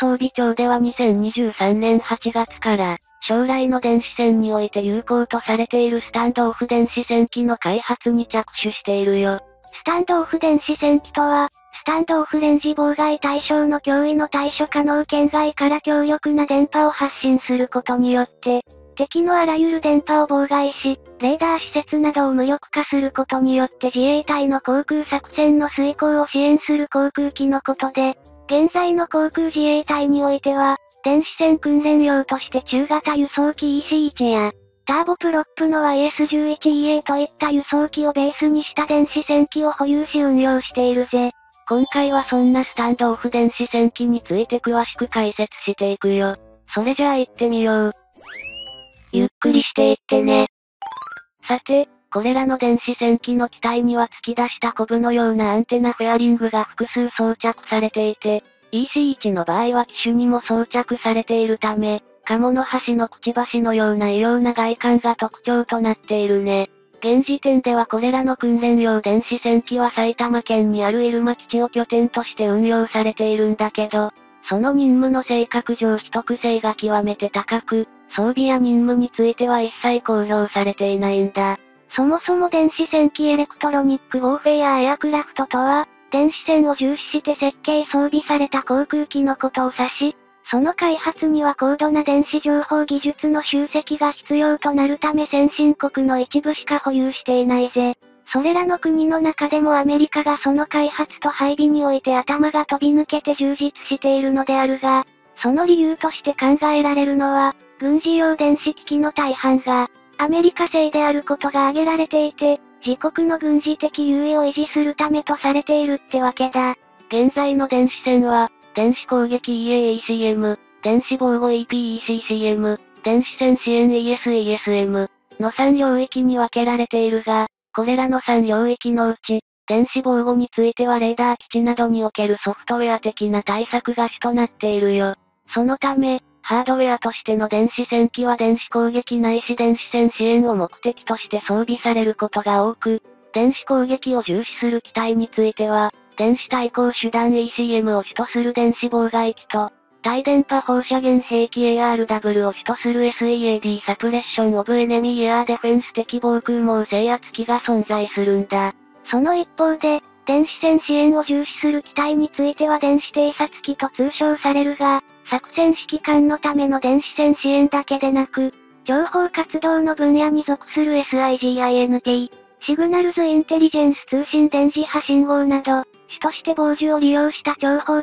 装備庁では2023年8月から、将来の電子戦において有効とされているスタンドオフ電子戦機の開発に着手しているよ。スタンドオフ電子戦機とは、スタンドオフレンジ妨害対象の脅威の対処可能圏外から強力な電波を発信することによって、敵のあらゆる電波を妨害し、レーダー施設などを無力化することによって自衛隊の航空作戦の遂行を支援する航空機のことで、現在の航空自衛隊においては、電子戦訓練用として中型輸送機 EC-1 や、ターボプロップの YS-11EA といった輸送機をベースにした電子戦機を保有し運用しているぜ。今回はそんなスタンドオフ電子戦機について詳しく解説していくよ。それじゃあ行ってみよう。ゆっくりしていってね。さて、これらの電子戦機の機体には突き出したコブのようなアンテナフェアリングが複数装着されていて、EC-1 の場合は機種にも装着されているため、カモの端のくちばしのような異様な外観が特徴となっているね。現時点ではこれらの訓練用電子戦機は埼玉県にある入間基地を拠点として運用されているんだけど、その任務の性格上秘匿性が極めて高く、装備や任務については一切公表されていないんだ。そもそも電子戦機エレクトロニックウォーフェアエアクラフトとは、電子戦を重視して設計装備された航空機のことを指し、その開発には高度な電子情報技術の集積が必要となるため先進国の一部しか保有していないぜ。それらの国の中でもアメリカがその開発と配備において頭が飛び抜けて充実しているのであるが、その理由として考えられるのは、軍事用電子機器の大半が、アメリカ製であることが挙げられていて、自国の軍事的優位を維持するためとされているってわけだ。現在の電子戦は、電子攻撃 EAECM、電子防護 EPECCM、電子戦支援 ESESM の3領域に分けられているが、これらの3領域のうち、電子防護についてはレーダー基地などにおけるソフトウェア的な対策が主となっているよ。そのため、ハードウェアとしての電子戦機は電子攻撃ないし電子戦支援を目的として装備されることが多く、電子攻撃を重視する機体については、電子対抗手段 ECM を主とする電子妨害機と、対電波放射源兵器 ARW を主とする SEAD サプレッションオブエネミーエアデフェンス的防空網制圧機が存在するんだ。その一方で、電子戦支援を重視する機体については電子偵察機と通称されるが、作戦指揮官のための電子戦支援だけでなく、情報活動の分野に属する SIGINT、シグナルズインテリジェンス通信電磁波信号など、主として傍受を利用した情報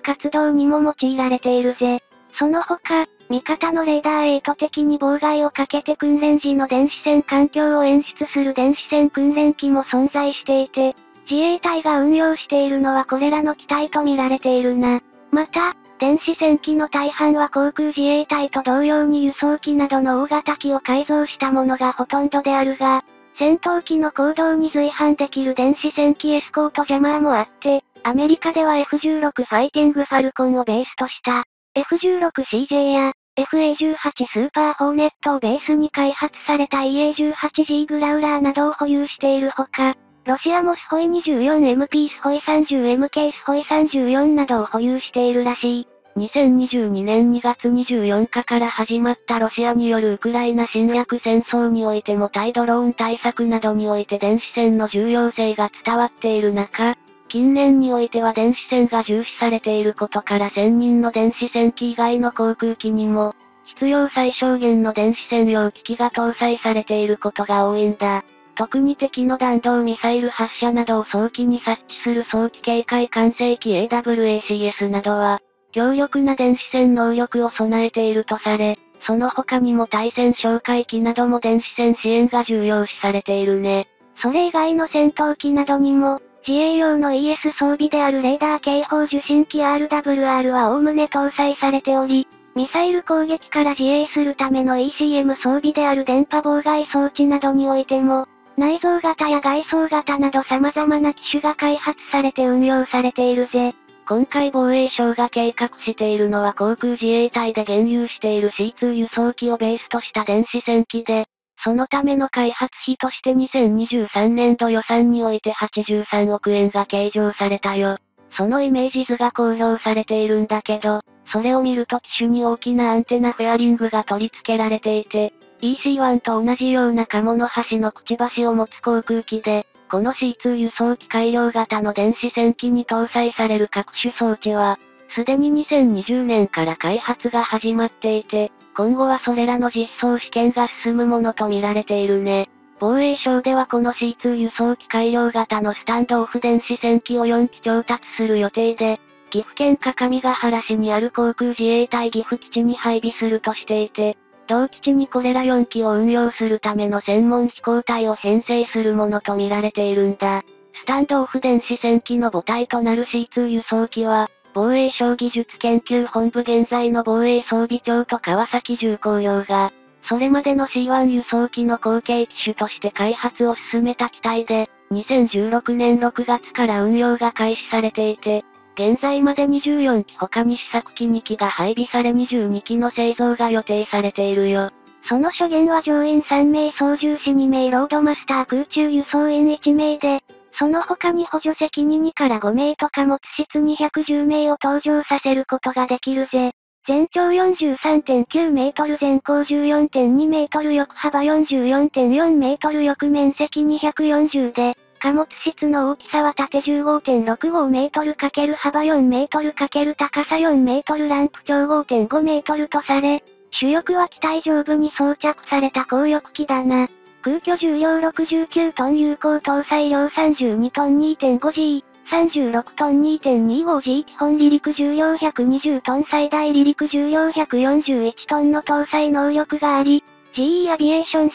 活動にも用いられているぜ。その他、味方のレーダーへ意図的に妨害をかけて訓練時の電子戦環境を演出する電子戦訓練機も存在していて、自衛隊が運用しているのはこれらの機体と見られているな。また、電子戦機の大半は航空自衛隊と同様に輸送機などの大型機を改造したものがほとんどであるが、戦闘機の行動に随伴できる電子戦機エスコートジャマーもあって、アメリカでは F16 ファイティングファルコンをベースとした、F16CJ や FA18 スーパーホーネットをベースに開発された EA18G グラウラーなどを保有しているほか、ロシアもスホイ 24MP スホイ 30MK スホイ34などを保有しているらしい。2022年2月24日から始まったロシアによるウクライナ侵略戦争においても対ドローン対策などにおいて電子戦の重要性が伝わっている中、近年においては電子戦が重視されていることから専任の電子戦機以外の航空機にも、必要最小限の電子戦用機器が搭載されていることが多いんだ。特に敵の弾道ミサイル発射などを早期に察知する早期警戒管制機 AWACS などは、強力な電子戦能力を備えているとされ、その他にも対戦哨戒機なども電子戦支援が重要視されているね。それ以外の戦闘機などにも、自衛用の ES 装備であるレーダー警報受信機 RWR は概ね搭載されており、ミサイル攻撃から自衛するための ECM 装備である電波妨害装置などにおいても、内蔵型や外装型など様々な機種が開発されて運用されているぜ。今回防衛省が計画しているのは航空自衛隊で現有している C2 輸送機をベースとした電子戦機で、そのための開発費として2023年度予算において83億円が計上されたよ。そのイメージ図が公表されているんだけど、それを見ると機種に大きなアンテナフェアリングが取り付けられていて、EC1 と同じような鴨の端のくちばしを持つ航空機で、この C2 輸送機改良型の電子戦機に搭載される各種装置は、すでに2020年から開発が始まっていて、今後はそれらの実装試験が進むものと見られているね。防衛省ではこの C2 輸送機改良型のスタンドオフ電子戦機を4機調達する予定で、岐阜県各務原市にある航空自衛隊岐阜基地に配備するとしていて、同基地にこれら4機を運用するための専門飛行隊を編成するものと見られているんだ。スタンドオフ電子戦機の母体となる C2 輸送機は、防衛省技術研究本部現在の防衛装備庁と川崎重工業が、それまでの C1 輸送機の後継機種として開発を進めた機体で、2016年6月から運用が開始されていて、現在まで24機他に試作機2機が配備され22機の製造が予定されているよ。その初限は乗員3名操縦士2名ロードマスター空中輸送員1名で、その他に補助席に2から5名と貨物室210名を搭乗させることができるぜ。全長 43.9 メートル、全高 14.2 メートル、横幅 44.4 メートル、翼面積240で、貨物室の大きさは縦 15.65 メートル×幅4メートル×高さ4メートル、ランプ長 5.5 メートルとされ、主翼は機体上部に装着された高翼機だな。空距重量69トン、有効搭載量32トン 2.5G、36トン 2.25G、 基本離陸重量120トン、最大離陸重量141トンの搭載能力があり、GE アビエーション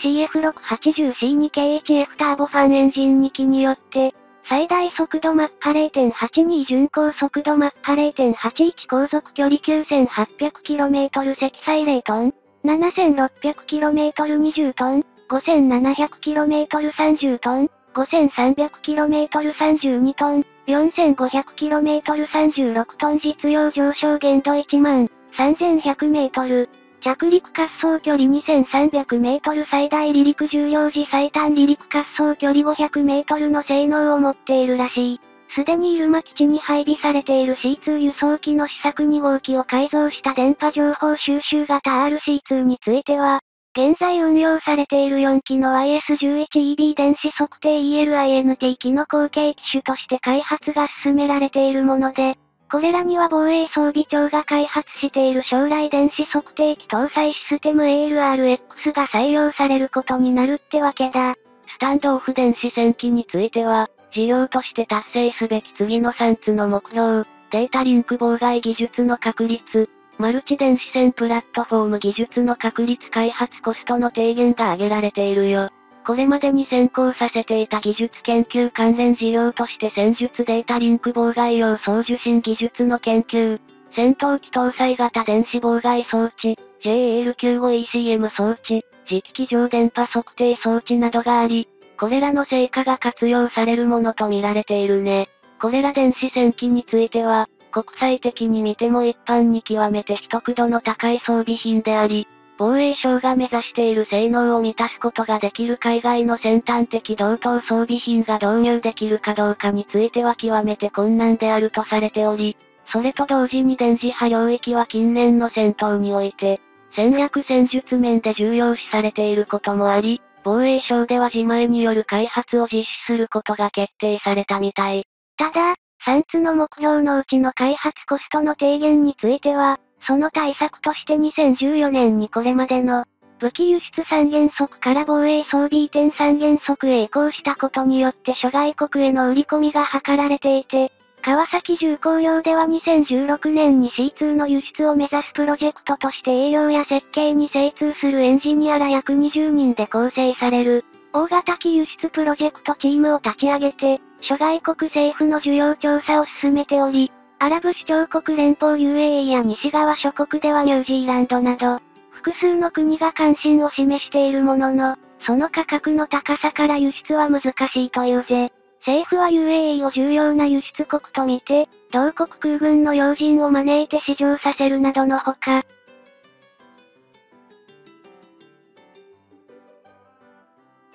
CF680C2K1F ターボファンエンジン2機によって、最大速度マッハ 0.82、 巡航速度マッハ 0.81、 航続距離 9800km、 積載0トン、7600km20 トン、5700km30 トン、5300km32 トン、4500km36 トン、実用上昇限度13100m、着陸滑走距離2300m、最大離陸重量時最短離陸滑走距離500mの性能を持っているらしい。すでに入間基地に配備されている C2 輸送機の試作2号機を改造した電波情報収集型 RC2 については、現在運用されている4機の YS-11EB 電子測定 ELINT 機の後継機種として開発が進められているもので、これらには防衛装備庁が開発している将来電子測定機搭載システム ARX が採用されることになるってわけだ。スタンドオフ電子戦機については、事業として達成すべき次の3つの目標、データリンク妨害技術の確立、マルチ電子戦プラットフォーム技術の確立、開発コストの低減が挙げられているよ。これまでに先行させていた技術研究関連事業として戦術データリンク妨害用送受信技術の研究、戦闘機搭載型電子妨害装置、JL95ECM 装置、磁気機上電波測定装置などがあり、これらの成果が活用されるものと見られているね。これら電子戦機については、国際的に見ても一般に極めて秘匿度の高い装備品であり、防衛省が目指している性能を満たすことができる海外の先端的同等装備品が導入できるかどうかについては極めて困難であるとされており、それと同時に電磁波領域は近年の戦闘において、戦略戦術面で重要視されていることもあり、防衛省では自前による開発を実施することが決定されたみたい。ただ、3つの目標のうちの開発コストの低減については、その対策として2014年にこれまでの武器輸出三原則から防衛装備移転三原則へ移行したことによって諸外国への売り込みが図られていて、川崎重工業では2016年に C2 の輸出を目指すプロジェクトとして営業や設計に精通するエンジニアら約20人で構成される大型機輸出プロジェクトチームを立ち上げて、諸外国政府の需要調査を進めており、アラブ首長国連邦 UAE や西側諸国ではニュージーランドなど、複数の国が関心を示しているものの、その価格の高さから輸出は難しいというぜ。政府は UAE を重要な輸出国とみて、同国空軍の要人を招いて試乗させるなどのほか、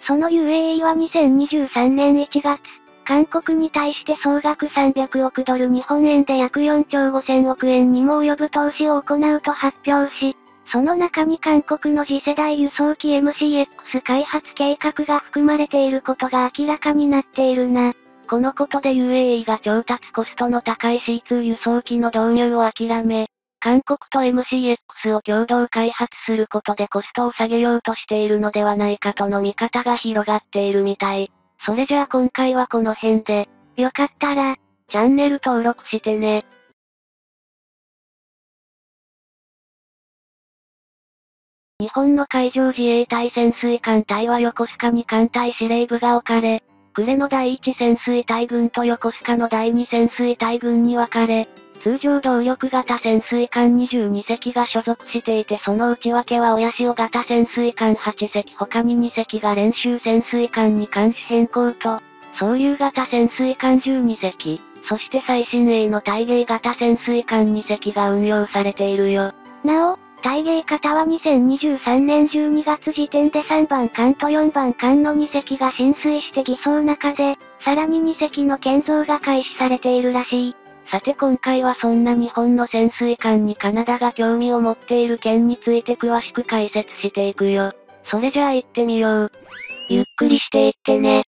その UAE は2023年1月、韓国に対して総額300億ドル日本円で約4兆5000億円にも及ぶ投資を行うと発表し、その中に韓国の次世代輸送機 MCX 開発計画が含まれていることが明らかになっているな。このことで UAE が調達コストの高い C2 輸送機の導入を諦め、韓国と MCX を共同開発することでコストを下げようとしているのではないかとの見方が広がっているみたい。それじゃあ今回はこの辺で、よかったら、チャンネル登録してね。日本の海上自衛隊潜水艦隊は横須賀に艦隊司令部が置かれ、呉の第1潜水隊群と横須賀の第2潜水隊群に分かれ、通常動力型潜水艦22隻が所属していて、その内訳は親潮型潜水艦8隻他に2隻が練習潜水艦に艦種変更と、総流型潜水艦12隻、そして最新鋭の対迎型潜水艦2隻が運用されているよ。なお、対迎型は2023年12月時点で3番艦と4番艦の2隻が浸水して偽装中で、さらに2隻の建造が開始されているらしい。さて今回はそんな日本の潜水艦にカナダが興味を持っている件について詳しく解説していくよ。それじゃあ行ってみよう。ゆっくりしていってね。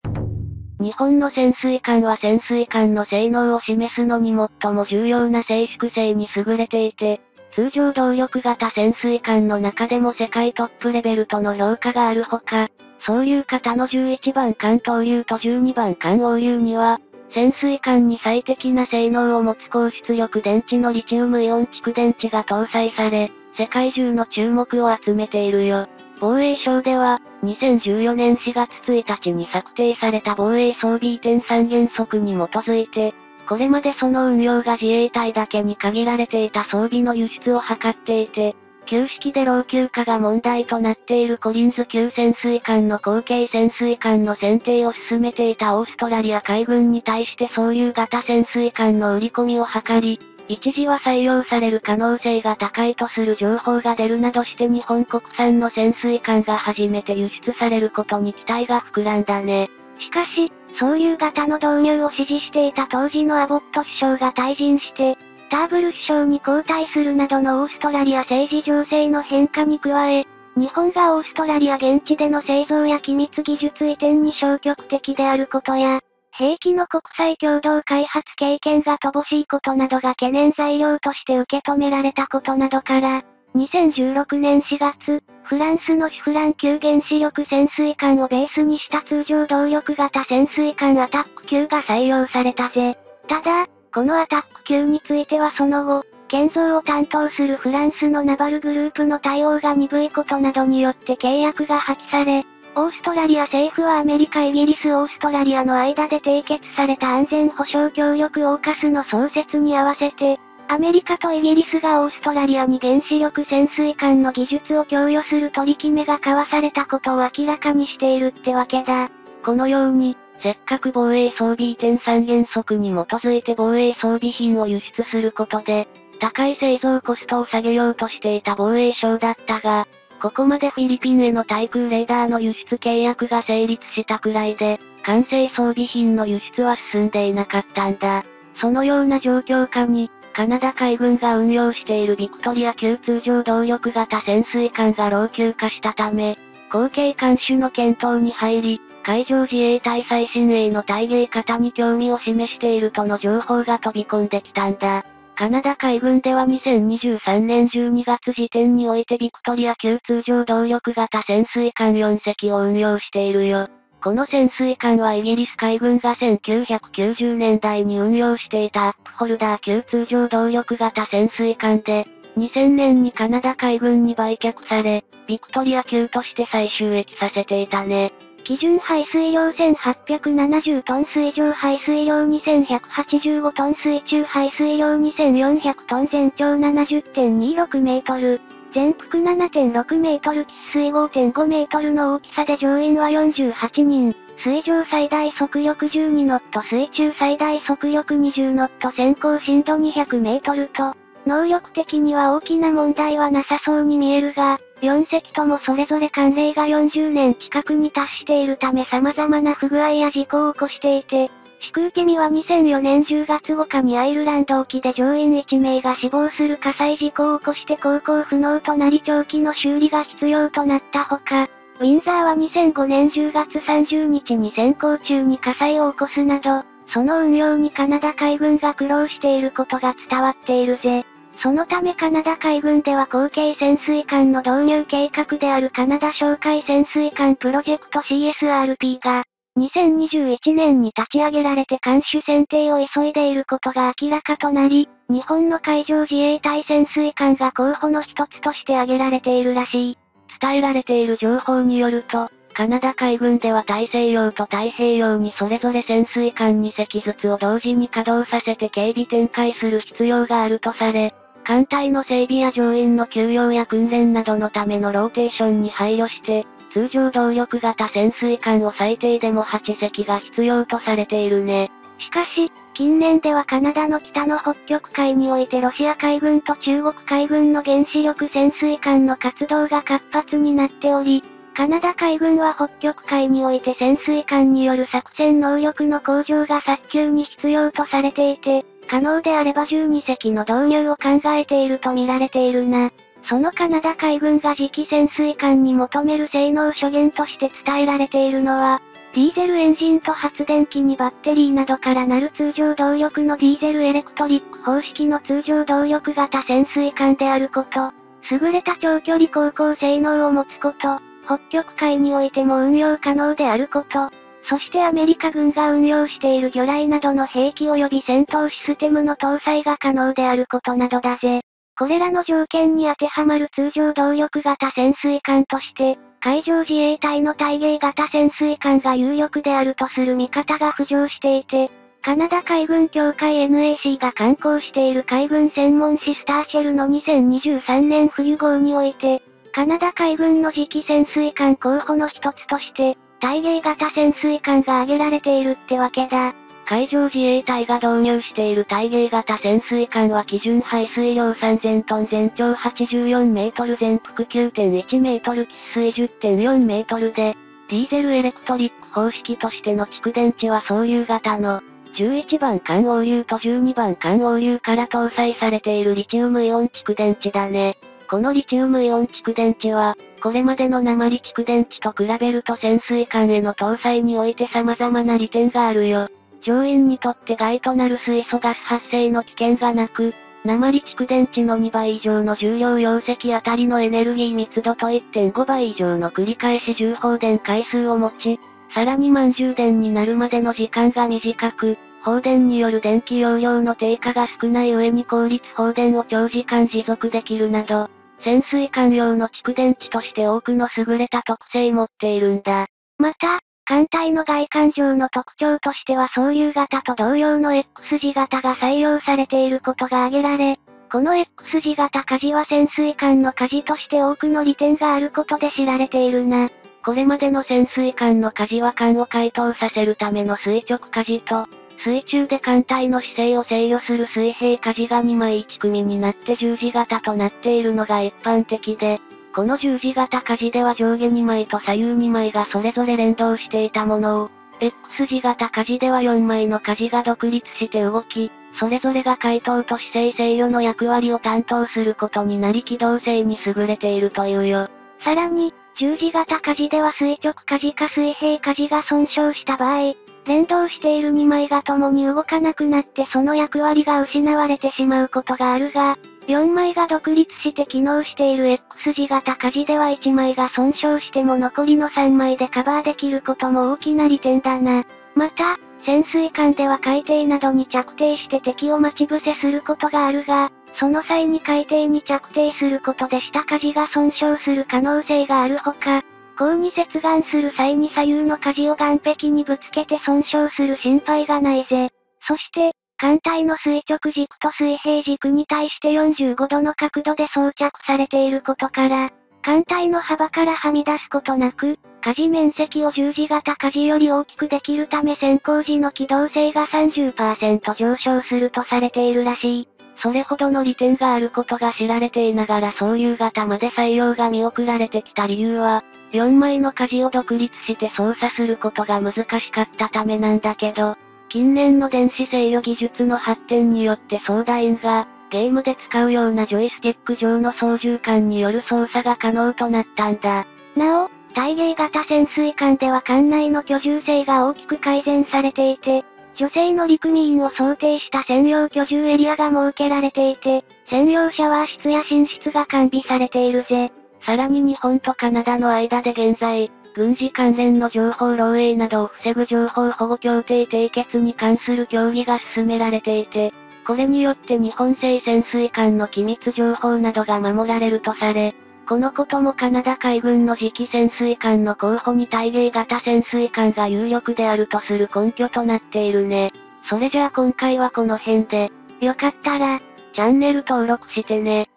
日本の潜水艦は潜水艦の性能を示すのに最も重要な静粛性に優れていて、通常動力型潜水艦の中でも世界トップレベルとの評価があるほか、そういう型の11番艦闘竜と12番艦王竜には、潜水艦に最適な性能を持つ高出力電池のリチウムイオン蓄電池が搭載され、世界中の注目を集めているよ。防衛省では、2014年4月1日に策定された防衛装備移転三原則に基づいて、これまでその運用が自衛隊だけに限られていた装備の輸出を図っていて、旧式で老朽化が問題となっているコリンズ級潜水艦の後継潜水艦の選定を進めていたオーストラリア海軍に対してそういう型潜水艦の売り込みを図り、一時は採用される可能性が高いとする情報が出るなどして日本国産の潜水艦が初めて輸出されることに期待が膨らんだね。しかし、そういう型の導入を支持していた当時のアボット首相が退陣して、ターブル首相に交代するなどのオーストラリア政治情勢の変化に加え、日本がオーストラリア現地での製造や機密技術移転に消極的であることや、兵器の国際共同開発経験が乏しいことなどが懸念材料として受け止められたことなどから、2016年4月、フランスのシュフラン級原子力潜水艦をベースにした通常動力型潜水艦アタック級が採用されたぜ。ただ、このアタック級についてはその後、建造を担当するフランスのナバルグループの対応が鈍いことなどによって契約が破棄され、オーストラリア政府はアメリカ、イギリス、オーストラリアの間で締結された安全保障協力 AUKUS の創設に合わせて、アメリカとイギリスがオーストラリアに原子力潜水艦の技術を供与する取り決めが交わされたことを明らかにしているってわけだ。このように、せっかく防衛装備移転三原則に基づいて防衛装備品を輸出することで、高い製造コストを下げようとしていた防衛省だったが、ここまでフィリピンへの対空レーダーの輸出契約が成立したくらいで、完成装備品の輸出は進んでいなかったんだ。そのような状況下に、カナダ海軍が運用しているビクトリア級通常動力型潜水艦が老朽化したため、後継艦種の検討に入り、海上自衛隊最新鋭の対迎型に興味を示しているとの情報が飛び込んできたんだ。カナダ海軍では2023年12月時点においてビクトリア級通常動力型潜水艦4隻を運用しているよ。この潜水艦はイギリス海軍が1990年代に運用していたアップホルダー級通常動力型潜水艦で、2000年にカナダ海軍に売却され、ビクトリア級として再収益させていたね。基準排水量1870トン、水上排水量2185トン、水中排水量2400トン、全長 70.26 メートル。全幅 7.6 メートル、喫水 5.5 メートルの大きさで乗員は48人、水上最大速力12ノット、水中最大速力20ノット、先行深度200メートルと、能力的には大きな問題はなさそうに見えるが、4隻ともそれぞれ艦齢が40年近くに達しているため様々な不具合や事故を起こしていて、飛行機には2004年10月5日にアイルランド沖で乗員1名が死亡する火災事故を起こして航行不能となり長期の修理が必要となったほか、ウィンザーは2005年10月30日に潜航中に火災を起こすなど、その運用にカナダ海軍が苦労していることが伝わっているぜ。そのためカナダ海軍では後継潜水艦の導入計画であるカナダ哨戒潜水艦プロジェクト CSRP が2021年に立ち上げられて艦首選定を急いでいることが明らかとなり、日本の海上自衛隊潜水艦が候補の一つとして挙げられているらしい。伝えられている情報によると、カナダ海軍では大西洋と太平洋にそれぞれ潜水艦2隻ずつを同時に稼働させて警備展開する必要があるとされ、艦隊の整備や乗員の給養や訓練などのためのローテーションに配慮して、通常動力型潜水艦を最低でも8隻が必要とされているね。しかし、近年ではカナダの北の北極海においてロシア海軍と中国海軍の原子力潜水艦の活動が活発になっており、カナダ海軍は北極海において潜水艦による作戦能力の向上が早急に必要とされていて、可能であれば12隻の導入を考えていると見られているな。そのカナダ海軍が次期潜水艦に求める性能諸言として伝えられているのは、ディーゼルエンジンと発電機にバッテリーなどからなる通常動力のディーゼルエレクトリック方式の通常動力型潜水艦であること、優れた長距離航行性能を持つこと、北極海においても運用可能であること、そしてアメリカ軍が運用している魚雷などの兵器及び戦闘システムの搭載が可能であることなどだぜ。これらの条件に当てはまる通常動力型潜水艦として、海上自衛隊の対迎型潜水艦が有力であるとする見方が浮上していて、カナダ海軍協会 NAC が刊行している海軍専門誌スターシェルの2023年冬号において、カナダ海軍の次期潜水艦候補の一つとして、対迎型潜水艦が挙げられているってわけだ。海上自衛隊が導入している対迎型潜水艦は基準排水量3000トン全長84メートル全幅 9.1 メートル喫水 10.4 メートルで、ディーゼルエレクトリック方式としての蓄電池は総流型の11番艦応流と12番艦応流から搭載されているリチウムイオン蓄電池だね。このリチウムイオン蓄電池は、これまでの鉛蓄電池と比べると潜水艦への搭載において様々な利点があるよ。乗員にとって害となる水素ガス発生の危険がなく、鉛蓄電池の2倍以上の重量容積あたりのエネルギー密度と 1.5 倍以上の繰り返し充放電回数を持ち、さらに満充電になるまでの時間が短く、放電による電気容量の低下が少ない上に効率放電を長時間持続できるなど、潜水艦用の蓄電池として多くの優れた特性を持っているんだ。また、艦隊の外観上の特徴としては総流型と同様の X 字型が採用されていることが挙げられ、この X 字型舵は潜水艦の舵として多くの利点があることで知られているな。これまでの潜水艦の舵は艦を回転させるための垂直舵と、水中で艦隊の姿勢を制御する水平舵が2枚1組になって十字型となっているのが一般的で、この十字型舵では上下2枚と左右2枚がそれぞれ連動していたものを、X 字型舵では4枚の舵が独立して動き、それぞれが回頭と姿勢制御の役割を担当することになり機動性に優れているというよ。さらに、十字型舵では垂直舵か水平舵が損傷した場合、連動している2枚が共に動かなくなってその役割が失われてしまうことがあるが、4枚が独立して機能している X 字型舵では1枚が損傷しても残りの3枚でカバーできることも大きな利点だな。また、潜水艦では海底などに着底して敵を待ち伏せすることがあるが、その際に海底に着底することで下舵が損傷する可能性があるほか、後に接岸する際に左右の舵を岸壁にぶつけて損傷する心配がないぜ。そして、艦隊の垂直軸と水平軸に対して45度の角度で装着されていることから、艦隊の幅からはみ出すことなく、舵面積を十字型舵より大きくできるため潜航時の機動性が 30% 上昇するとされているらしい。それほどの利点があることが知られていながら総流型まで採用が見送られてきた理由は、4枚の舵を独立して操作することが難しかったためなんだけど、近年の電子制御技術の発展によって操舵員が、ゲームで使うようなジョイスティック上の操縦桿による操作が可能となったんだ。なお、対ゲー型潜水艦では艦内の居住性が大きく改善されていて、女性の陸民を想定した専用居住エリアが設けられていて、専用シャワー室や寝室が完備されているぜ。さらに日本とカナダの間で現在、軍事関連の情報漏洩などを防ぐ情報保護協定締結に関する協議が進められていて、これによって日本製潜水艦の機密情報などが守られるとされ、このこともカナダ海軍の次期潜水艦の候補に対米型潜水艦が有力であるとする根拠となっているね。それじゃあ今回はこの辺で、よかったら、チャンネル登録してね。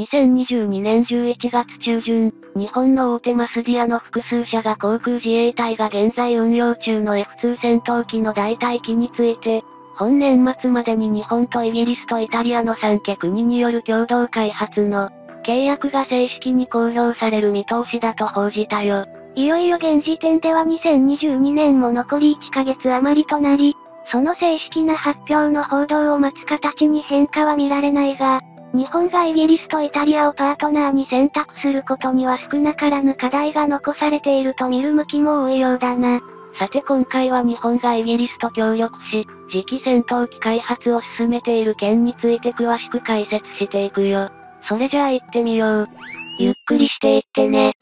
2022年11月中旬、日本の大手マスディアの複数社が航空自衛隊が現在運用中の F2 戦闘機の代替機について、本年末までに日本とイギリスとイタリアの3カ国による共同開発の契約が正式に公表される見通しだと報じたよ。いよいよ現時点では2022年も残り1ヶ月余りとなり、その正式な発表の報道を待つ形に変化は見られないが、日本がイギリスとイタリアをパートナーに選択することには少なからぬ課題が残されていると見る向きも多いようだな。さて今回は日本がイギリスと協力し、次期戦闘機開発を進めている件について詳しく解説していくよ。それじゃあ行ってみよう。ゆっくりしていってね。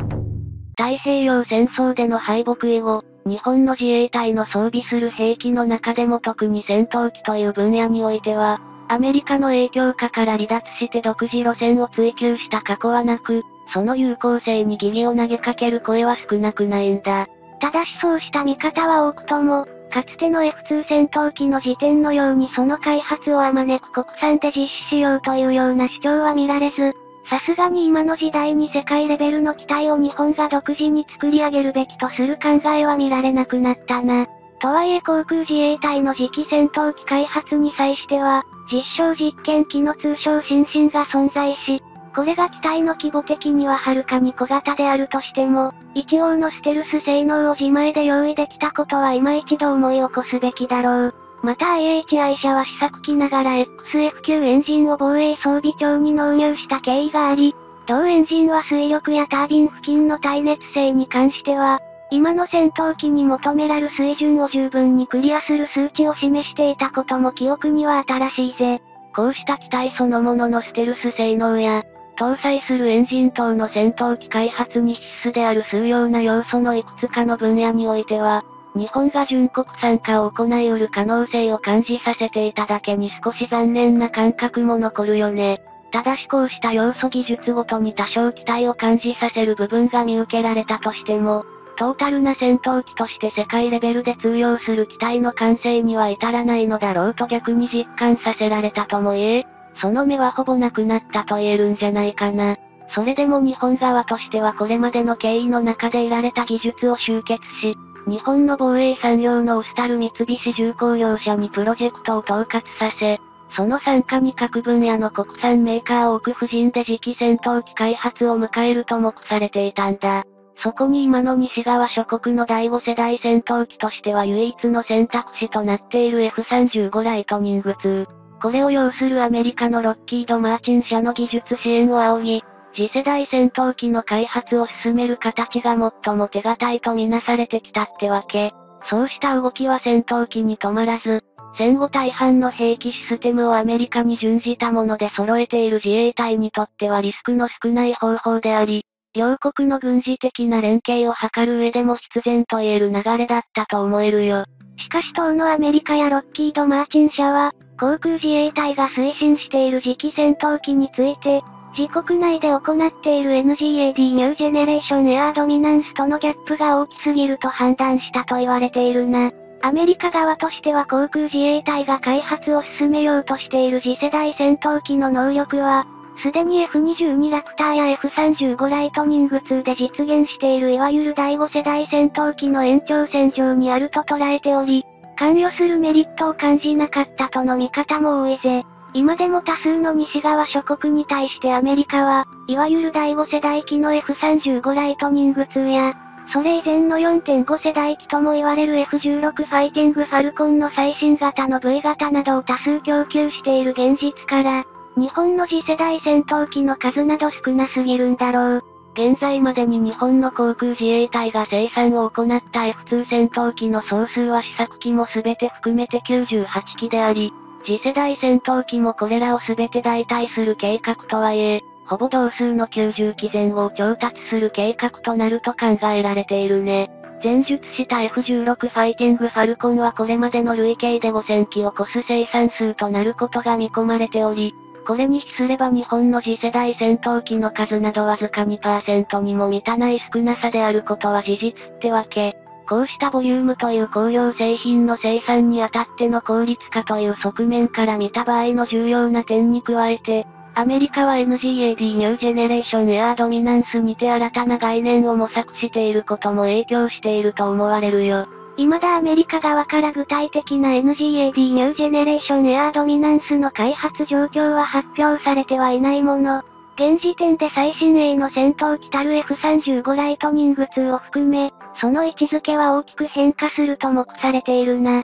太平洋戦争での敗北以後、日本の自衛隊の装備する兵器の中でも特に戦闘機という分野においては、アメリカの影響下から離脱して独自路線を追求した過去はなく、その有効性に疑義を投げかける声は少なくないんだ。ただしそうした見方は多くとも、かつての F2 戦闘機の時点のようにその開発をあまねく国産で実施しようというような主張は見られず、さすがに今の時代に世界レベルの機体を日本が独自に作り上げるべきとする考えは見られなくなったな。とはいえ航空自衛隊の次期戦闘機開発に際しては、実証実験機の通称シンシンが存在し、これが機体の規模的にははるかに小型であるとしても、一応のステルス性能を自前で用意できたことは今一度思い起こすべきだろう。また IHI 社は試作機ながら XF9 エンジンを防衛装備庁に納入した経緯があり、同エンジンは水力やタービン付近の耐熱性に関しては、今の戦闘機に求められる水準を十分にクリアする数値を示していたことも記憶には新しいぜ。こうした機体そのもののステルス性能や、搭載するエンジン等の戦闘機開発に必須である数量な要素のいくつかの分野においては、日本が純国産化を行い得る可能性を感じさせていただけに少し残念な感覚も残るよね。ただしこうした要素技術ごとに多少期待を感じさせる部分が見受けられたとしても、トータルな戦闘機として世界レベルで通用する機体の完成には至らないのだろうと逆に実感させられたとも言え、その目はほぼなくなったと言えるんじゃないかな。それでも日本側としてはこれまでの経緯の中で得られた技術を集結し、日本の防衛産業のオスタル三菱重工業者にプロジェクトを統括させ、その参加に各分野の国産メーカーを置く布陣で次期戦闘機開発を迎えると目されていたんだ。そこに今の西側諸国の第5世代戦闘機としては唯一の選択肢となっている F35 ライトニング2。これを擁するアメリカのロッキード・マーチン社の技術支援を仰ぎ、次世代戦闘機の開発を進める形が最も手堅いとみなされてきたってわけ。そうした動きは戦闘機に止まらず、戦後大半の兵器システムをアメリカに準じたもので揃えている自衛隊にとってはリスクの少ない方法であり、両国の軍事的な連携を図る上でも必然と言える流れだったと思えるよ。しかし当のアメリカやロッキード・マーチン社は、航空自衛隊が推進している次期戦闘機について、自国内で行っている NGAD ニュージェネレーションエアードミナンスとのギャップが大きすぎると判断したと言われているな。アメリカ側としては航空自衛隊が開発を進めようとしている次世代戦闘機の能力は、すでに F22 ラプターや F35 ライトニング2で実現しているいわゆる第5世代戦闘機の延長線上にあると捉えており、関与するメリットを感じなかったとの見方も多いぜ。今でも多数の西側諸国に対してアメリカは、いわゆる第5世代機の F35 ライトニング2や、それ以前の 4.5 世代機とも言われる F16 ファイティングファルコンの最新型の V 型などを多数供給している現実から、日本の次世代戦闘機の数など少なすぎるんだろう。現在までに日本の航空自衛隊が生産を行った F2 戦闘機の総数は試作機も全て含めて98機であり、次世代戦闘機もこれらを全て代替する計画とはいえ、ほぼ同数の90機前後を調達する計画となると考えられているね。前述した F16 ファイティングファルコンはこれまでの累計で5000機を超す生産数となることが見込まれており、これに比すれば日本の次世代戦闘機の数などわずか 2% にも満たない少なさであることは事実ってわけ。こうしたボリュームという工業製品の生産にあたっての効率化という側面から見た場合の重要な点に加えて、アメリカは NGAD ニュージェネレーションエアードミナンスにて新たな概念を模索していることも影響していると思われるよ。未だアメリカ側から具体的な NGAD ニュージェネレーションエアードミナンスの開発状況は発表されてはいないもの。現時点で最新鋭の戦闘機たる F35 ライトニング2を含め、その位置づけは大きく変化すると目されているな。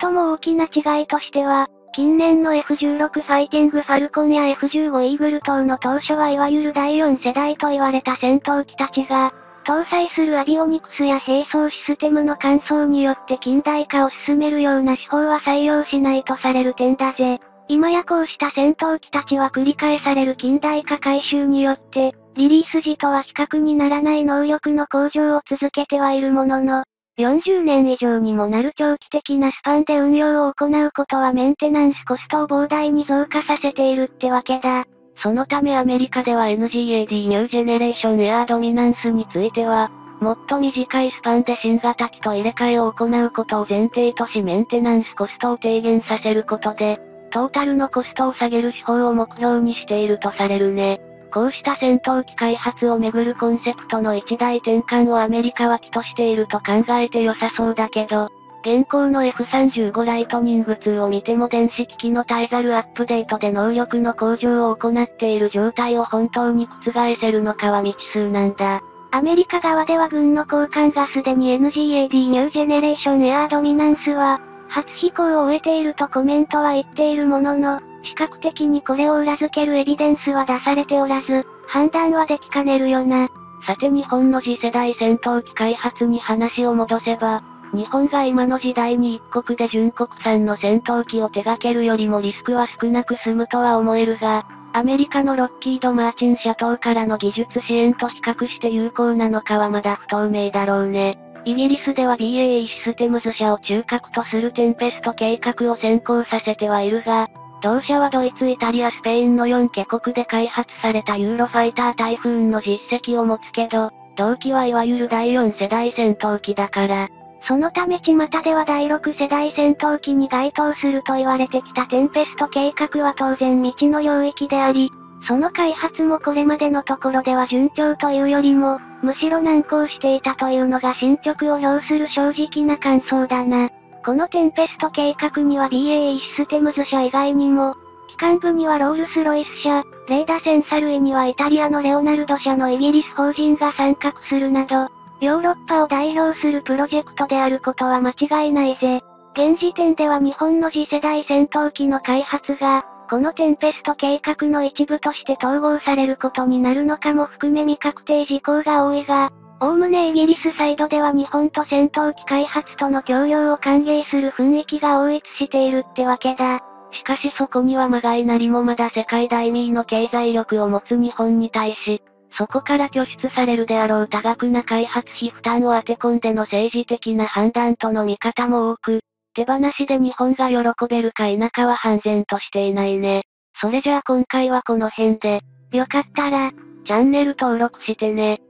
最も大きな違いとしては、近年の F16 ファイティングファルコンや F15 イーグル等の当初はいわゆる第4世代と言われた戦闘機たちが、搭載するアビオニクスや並走システムの換装によって近代化を進めるような手法は採用しないとされる点だぜ。今やこうした戦闘機たちは繰り返される近代化改修によって、リリース時とは比較にならない能力の向上を続けてはいるものの、40年以上にもなる長期的なスパンで運用を行うことはメンテナンスコストを膨大に増加させているってわけだ。そのためアメリカでは NGAD ニュージェネレーションエアードミナンスについては、もっと短いスパンで新型機と入れ替えを行うことを前提としメンテナンスコストを低減させることで、トータルのコストを下げる手法を目標にしているとされるね。こうした戦闘機開発をめぐるコンセプトの一大転換をアメリカは期としていると考えて良さそうだけど、現行の F35 ライトニング2を見ても電子機器の絶えざるアップデートで能力の向上を行っている状態を本当に覆せるのかは未知数なんだ。アメリカ側では軍の高官がすでに NGAD ニュージェネレーションエアードミナンスは、初飛行を終えているとコメントは言っているものの、視覚的にこれを裏付けるエビデンスは出されておらず、判断はできかねるよな。さて日本の次世代戦闘機開発に話を戻せば、日本が今の時代に一国で純国産の戦闘機を手掛けるよりもリスクは少なく済むとは思えるが、アメリカのロッキード・マーチン社等からの技術支援と比較して有効なのかはまだ不透明だろうね。イギリスでは BAE システムズ社を中核とするテンペスト計画を先行させてはいるが、同社はドイツ、イタリア、スペインの4カ国で開発されたユーロファイタータイフーンの実績を持つけど、同機はいわゆる第4世代戦闘機だから、そのため巷では第6世代戦闘機に該当すると言われてきたテンペスト計画は当然未知の領域であり、その開発もこれまでのところでは順調というよりも、むしろ難航していたというのが進捗を表する正直な感想だな。このテンペスト計画には BAE システムズ社以外にも、機関部にはロールス・ロイス社、レーダセンサ類にはイタリアのレオナルド社のイギリス法人が参画するなど、ヨーロッパを代表するプロジェクトであることは間違いないぜ。現時点では日本の次世代戦闘機の開発が、このテンペスト計画の一部として統合されることになるのかも含め未確定事項が多いが、おおむねイギリスサイドでは日本と戦闘機開発との協業を歓迎する雰囲気が応一しているってわけだ。しかしそこにはまがいなりもまだ世界第2位の経済力を持つ日本に対し、そこから拠出されるであろう多額な開発費負担を当て込んでの政治的な判断との見方も多く、手放しで日本が喜べるか否かは判然としていないね。それじゃあ今回はこの辺で、よかったら、チャンネル登録してね。